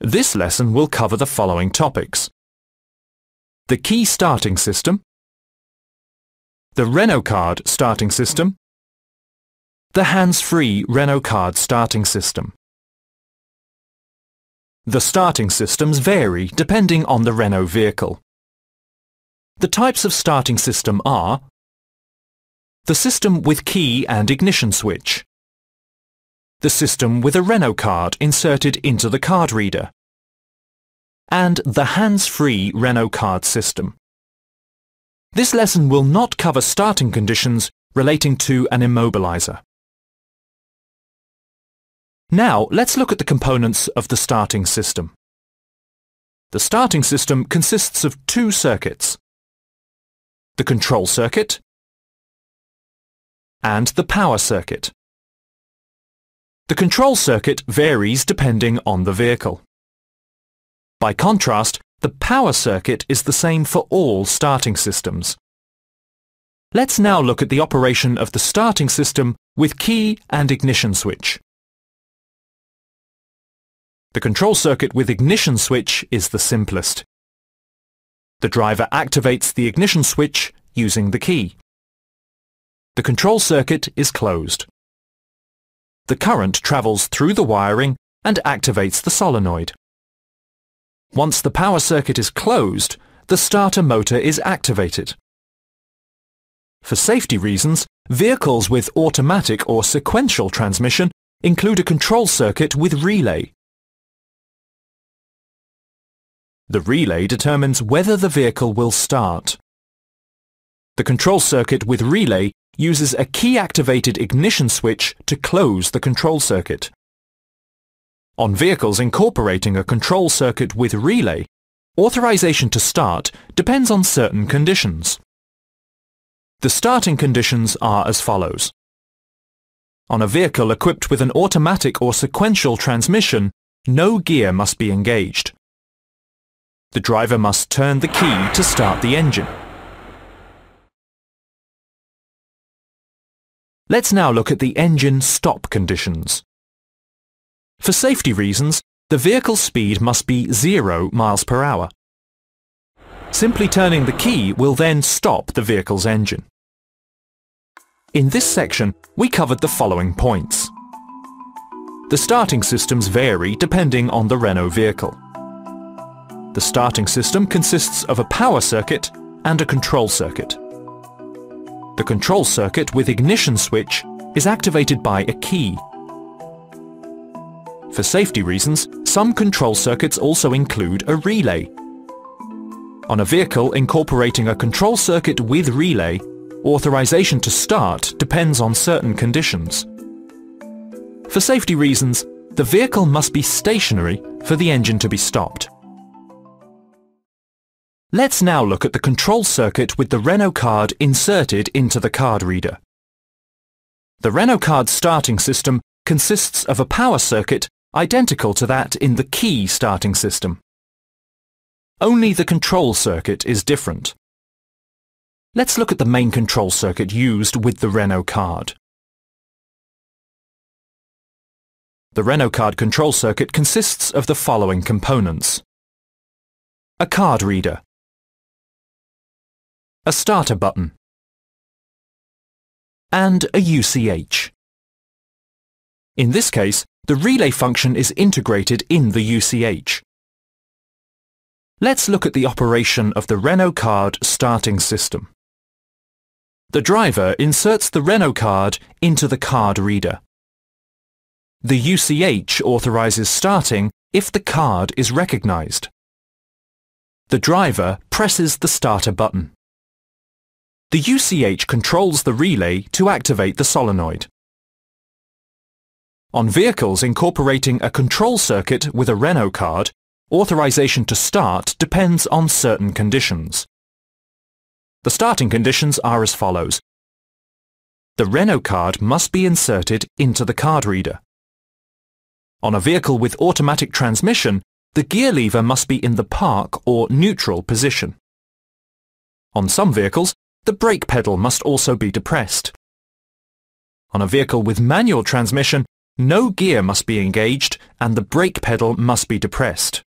This lesson will cover the following topics: the key starting system, the Renault card starting system, the hands-free Renault card starting system. The starting systems vary depending on the Renault vehicle. The types of starting system are the system with key and ignition switch, the system with a Renault card inserted into the card reader, and the hands-free Renault card system. This lesson will not cover starting conditions relating to an immobilizer. Now let's look at the components of the starting system. The starting system consists of two circuits: the control circuit and the power circuit. The control circuit varies depending on the vehicle. By contrast, the power circuit is the same for all starting systems. Let's now look at the operation of the starting system with key and ignition switch. The control circuit with ignition switch is the simplest. The driver activates the ignition switch using the key. The control circuit is closed. The current travels through the wiring and activates the solenoid. Once the power circuit is closed, the starter motor is activated. For safety reasons, vehicles with automatic or sequential transmission include a control circuit with relay. The relay determines whether the vehicle will start. The control circuit with relay uses a key-activated ignition switch to close the control circuit. On vehicles incorporating a control circuit with relay, authorization to start depends on certain conditions. The starting conditions are as follows. On a vehicle equipped with an automatic or sequential transmission, no gear must be engaged. The driver must turn the key to start the engine. Let's now look at the engine stop conditions. For safety reasons, the vehicle speed must be 0 miles per hour. Simply turning the key will then stop the vehicle's engine. In this section, we covered the following points. The starting systems vary depending on the Renault vehicle. The starting system consists of a power circuit and a control circuit. The control circuit with ignition switch is activated by a key. For safety reasons, some control circuits also include a relay. On a vehicle incorporating a control circuit with relay, authorization to start depends on certain conditions. For safety reasons, the vehicle must be stationary for the engine to be stopped. Let's now look at the control circuit with the Renault card inserted into the card reader. The Renault card starting system consists of a power circuit identical to that in the key starting system. Only the control circuit is different. Let's look at the main control circuit used with the Renault card. The Renault card control circuit consists of the following components: a card reader, a starter button, and a UCH. In this case, the relay function is integrated in the UCH. Let's look at the operation of the Renault card starting system. The driver inserts the Renault card into the card reader. The UCH authorizes starting if the card is recognized. The driver presses the starter button. The UCH controls the relay to activate the solenoid. On vehicles incorporating a control circuit with a Renault card, authorization to start depends on certain conditions. The starting conditions are as follows. The Renault card must be inserted into the card reader. On a vehicle with automatic transmission, the gear lever must be in the park or neutral position. On some vehicles, the brake pedal must also be depressed. On a vehicle with manual transmission, No gear must be engaged and the brake pedal must be depressed.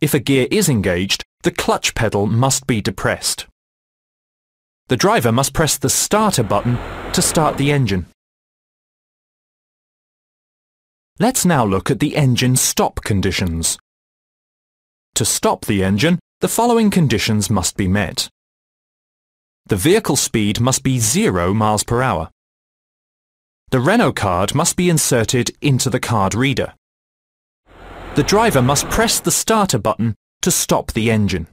If a gear is engaged, the clutch pedal must be depressed. The driver must press the starter button to start the engine. Let's now look at the engine stop conditions. To stop the engine, the following conditions must be met. The vehicle speed must be 0 miles per hour. The Renault card must be inserted into the card reader. The driver must press the starter button to stop the engine.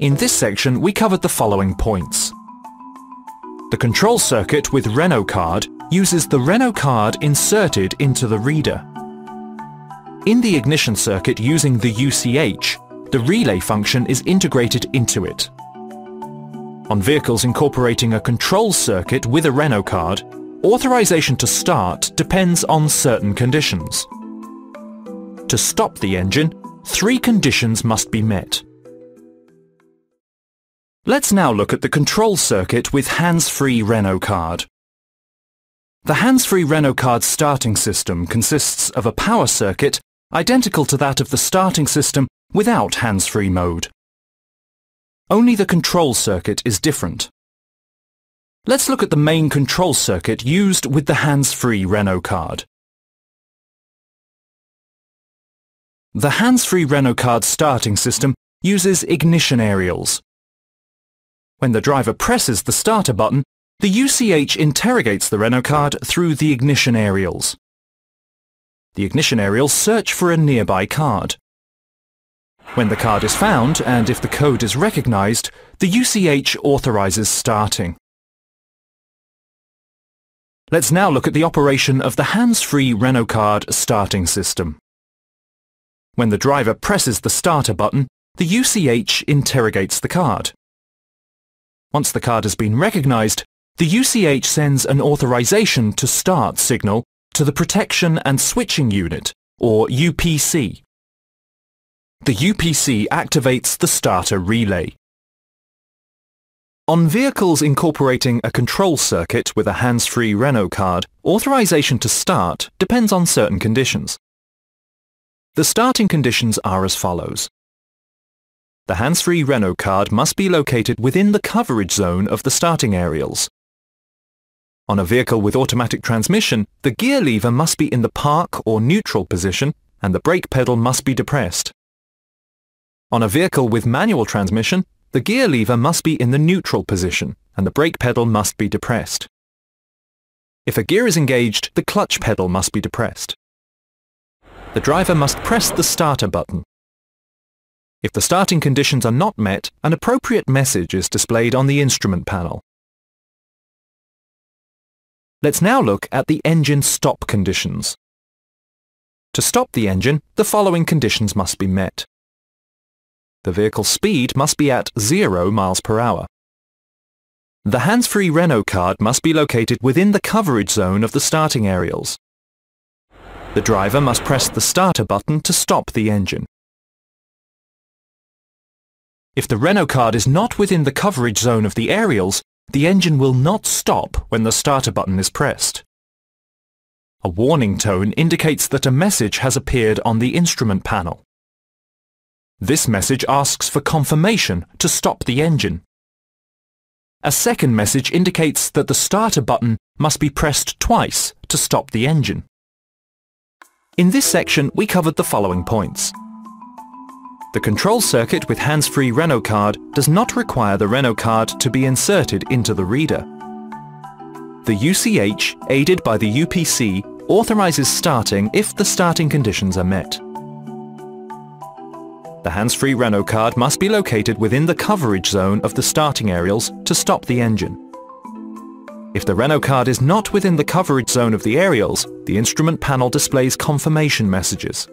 In this section, we covered the following points. The control circuit with Renault card uses the Renault card inserted into the reader. In the ignition circuit using the UCH, the relay function is integrated into it. On vehicles incorporating a control circuit with a Renault card, authorization to start depends on certain conditions. To stop the engine, 3 conditions must be met. Let's now look at the control circuit with hands-free Renault card. The hands-free Renault card starting system consists of a power circuit identical to that of the starting system without hands-free mode. Only the control circuit is different. Let's look at the main control circuit used with the hands-free Renault card. The hands-free Renault card starting system uses ignition aerials. When the driver presses the starter button, the UCH interrogates the Renault card through the ignition aerials. The ignition aerials search for a nearby card. When the card is found, and if the code is recognized, the UCH authorizes starting. Let's now look at the operation of the hands-free Renault card starting system. When the driver presses the starter button, the UCH interrogates the card. Once the card has been recognized, the UCH sends an authorization to start signal to the Protection and Switching Unit, or UPC. The UPC activates the starter relay. On vehicles incorporating a control circuit with a hands-free Renault card, authorization to start depends on certain conditions. The starting conditions are as follows. The hands-free Renault card must be located within the coverage zone of the starting aerials. On a vehicle with automatic transmission, the gear lever must be in the park or neutral position and the brake pedal must be depressed. On a vehicle with manual transmission, the gear lever must be in the neutral position and the brake pedal must be depressed. If a gear is engaged, the clutch pedal must be depressed. The driver must press the starter button. If the starting conditions are not met, an appropriate message is displayed on the instrument panel. Let's now look at the engine stop conditions. To stop the engine, the following conditions must be met. The vehicle speed must be at 0 miles per hour. The hands-free Renault card must be located within the coverage zone of the starting aerials. The driver must press the starter button to stop the engine. If the Renault card is not within the coverage zone of the aerials, the engine will not stop when the starter button is pressed. A warning tone indicates that a message has appeared on the instrument panel. This message asks for confirmation to stop the engine. A second message indicates that the starter button must be pressed twice to stop the engine. In this section, we covered the following points. The control circuit with hands-free Renault card does not require the Renault card to be inserted into the reader. The UCH, aided by the UPC, authorizes starting if the starting conditions are met. The hands-free Renault card must be located within the coverage zone of the starting aerials to stop the engine. If the Renault card is not within the coverage zone of the aerials, the instrument panel displays confirmation messages.